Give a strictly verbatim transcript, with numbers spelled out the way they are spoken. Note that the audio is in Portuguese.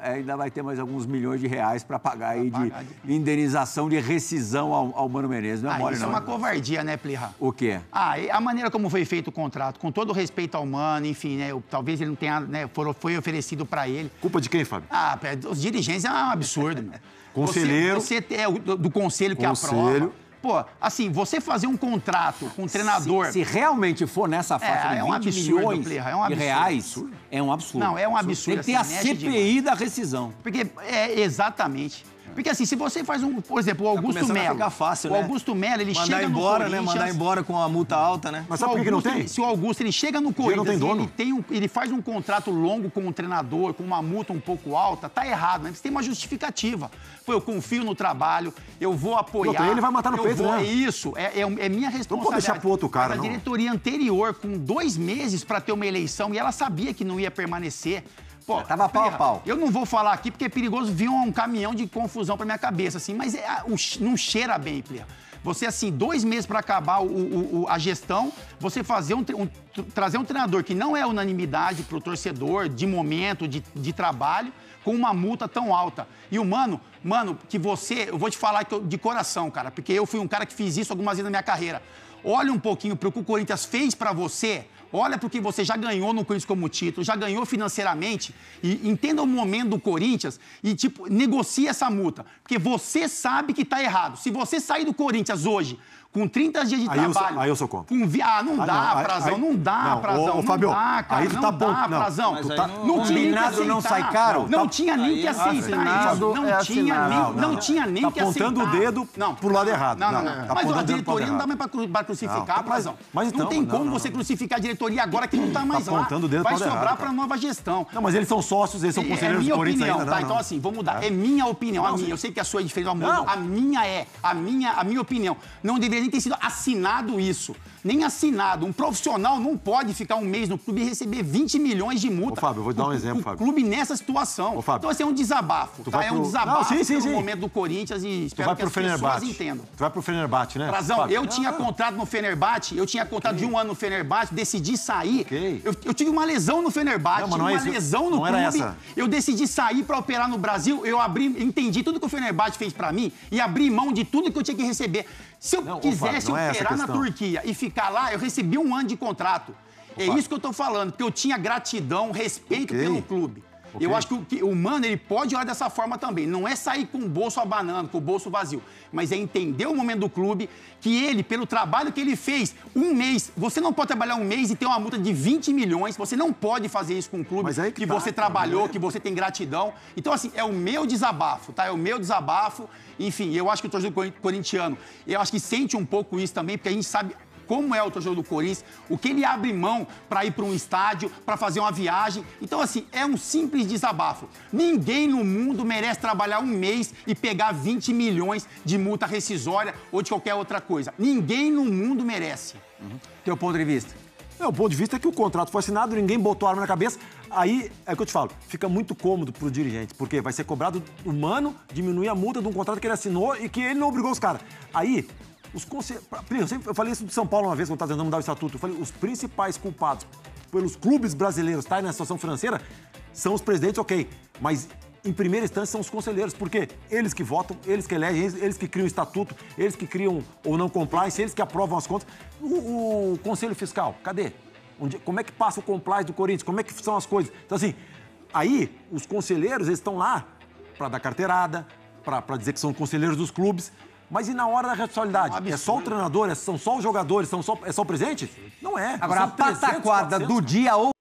ainda vai ter mais alguns milhões de reais para pagar aí de, de indenização de rescisão ao, ao Mano Menezes. Não é ah, mole, isso não. Isso é uma covardia, né, Plirra? O quê? Ah, a maneira como foi feito o contrato, com todo o respeito ao Mano, enfim, né, talvez ele não tenha, né, foi oferecido para ele. Culpa de quem, Fábio? Ah, os dirigentes é um absurdo, meu. Conselheiro. Você, você é do, do conselho que conselho. aprova. Pô, assim, você fazer um contrato com um treinador... Se, se realmente for nessa faixa é, de vinte milhões de reais, é um absurdo. Não, é um absurdo. Tem que ter a C P I da rescisão. Porque, é, exatamente. Porque, assim, se você faz um... Por exemplo, o Augusto Mello. Tá ficar fácil, né? O Augusto Mello, ele Mandar chega embora, no Corinthians... Né? Mandar embora com a multa alta, né? Mas sabe por que não tem? Se o Augusto, ele chega no Corinthians, ele, não tem dono. Ele, tem um, ele faz um contrato longo com o um treinador, com uma multa um pouco alta, tá errado, né? Você tem uma justificativa. Foi, eu confio no trabalho, eu vou apoiar... Não, ele vai matar no peito, vou, né? É isso, é, é, é minha responsabilidade. Não pode deixar pro outro cara, não. A diretoria anterior, com dois meses pra ter uma eleição, e ela sabia que não ia permanecer... Pô, tava pau a pau. Eu não vou falar aqui porque é perigoso vir um caminhão de confusão pra minha cabeça, assim, mas é, não cheira bem, Plirra. Você, assim, dois meses pra acabar o, o, a gestão, você fazer um, um, trazer um treinador que não é unanimidade pro torcedor, de momento, de, de trabalho, com uma multa tão alta. E o Mano, mano, que você, eu vou te falar de coração, cara, porque eu fui um cara que fiz isso algumas vezes na minha carreira. Olha um pouquinho pro que o Corinthians fez pra você. Olha porque você já ganhou no Corinthians como título, já ganhou financeiramente, e entenda o momento do Corinthians e, tipo, negocia essa multa. Porque você sabe que tá errado. Se você sair do Corinthians hoje com trinta dias de aí trabalho... Eu sou, aí eu sou contra. Com, ah, não ah, dá, não, Prazão, aí, não dá, não, Prazão, ô, ô, não Fábio, dá, cara, aí tu tá não bom, dá, não, Prazão. Tu tá, não, não tinha nem que aceitar. Não sai caro? Não, não tá, tinha nem que aceitar isso. Não, é tinha, nem, não, não, não tinha nem tá que aceitar. Tá apontando o dedo não, pro lado errado. Não, não, não. não, não. Mas ó, a diretoria não dá mais pra crucificar, Prazão. Não tem como você crucificar a diretoria agora que não tá mais lá. Vai sobrar pra nova gestão. Não, mas eles são sócios, eles são conselheiros do Corinthians ainda. É minha opinião, tá? Então assim, vamos mudar. É minha opinião, a minha. Eu sei que a sua é diferente do amor. A minha é. A minha opinião. Não deveria nem ter sido assinado isso. Nem assinado. Um profissional não pode ficar um mês no clube e receber vinte milhões de multa. Ô, Fábio, eu vou te dar um o, exemplo, Fábio. O clube nessa situação. Ô, Fábio, então, assim, é um desabafo, tá? Pro... É um desabafo no momento do Corinthians e espero tu vai que as Fenerbahçe. pessoas entendam. Tu vai pro Fenerbahçe, né? Prazão, Fábio. eu ah, tinha contrato no Fenerbahçe, eu tinha contrato okay. de um ano no Fenerbahçe, decidi sair. Okay. Eu, eu tive uma lesão no Fenerbahçe, não, mas não tive uma é lesão no não clube. Era essa. Eu decidi sair pra operar no Brasil, eu abri, entendi tudo que o Fenerbahçe fez pra mim e abri mão de tudo que eu tinha que receber. Se eu não, quisesse Fábio, operar é na Turquia e ficar lá, eu recebi um ano de contrato. Opa. É isso que eu tô falando, porque eu tinha gratidão, respeito okay. pelo clube. Okay. Eu acho que o, que o Mano, ele pode olhar dessa forma também. Não é sair com o bolso abanando, com o bolso vazio, mas é entender o momento do clube, que ele, pelo trabalho que ele fez, um mês, você não pode trabalhar um mês e ter uma multa de vinte milhões, você não pode fazer isso com o clube que, que tá, você trabalhou, cara. que você tem gratidão. Então, assim, é o meu desabafo, tá? É o meu desabafo. Enfim, eu acho que o torcedor corintiano, eu acho que sente um pouco isso também, porque a gente sabe... como é o torcedor do Corinthians, o que ele abre mão para ir para um estádio, para fazer uma viagem. Então, assim, é um simples desabafo. Ninguém no mundo merece trabalhar um mês e pegar vinte milhões de multa rescisória ou de qualquer outra coisa. Ninguém no mundo merece. Uhum. Teu ponto de vista? Meu ponto de vista é que o contrato foi assinado, ninguém botou a arma na cabeça. Aí, é o que eu te falo, fica muito cômodo para os dirigentes, porque vai ser cobrado o Mano diminuir a multa de um contrato que ele assinou e que ele não obrigou os caras. Aí... Os consel... eu, sempre... eu falei isso de São Paulo uma vez, quando estava tentando mudar o estatuto. Eu falei, os principais culpados pelos clubes brasileiros estarem na situação financeira são os presidentes, ok. Mas, em primeira instância, são os conselheiros. Porque eles que votam, eles que elegem, eles, eles que criam o estatuto, eles que criam ou não compliance, eles que aprovam as contas. O, o Conselho Fiscal, cadê? Onde... Como é que passa o compliance do Corinthians? Como é que são as coisas? Então, assim, aí, os conselheiros, eles estão lá para dar carteirada, para dizer que são conselheiros dos clubes. Mas e na hora da responsabilidade? É só o treinador? São só os jogadores? São só, é só o presente? Não é. Agora, a pataquada do dia ou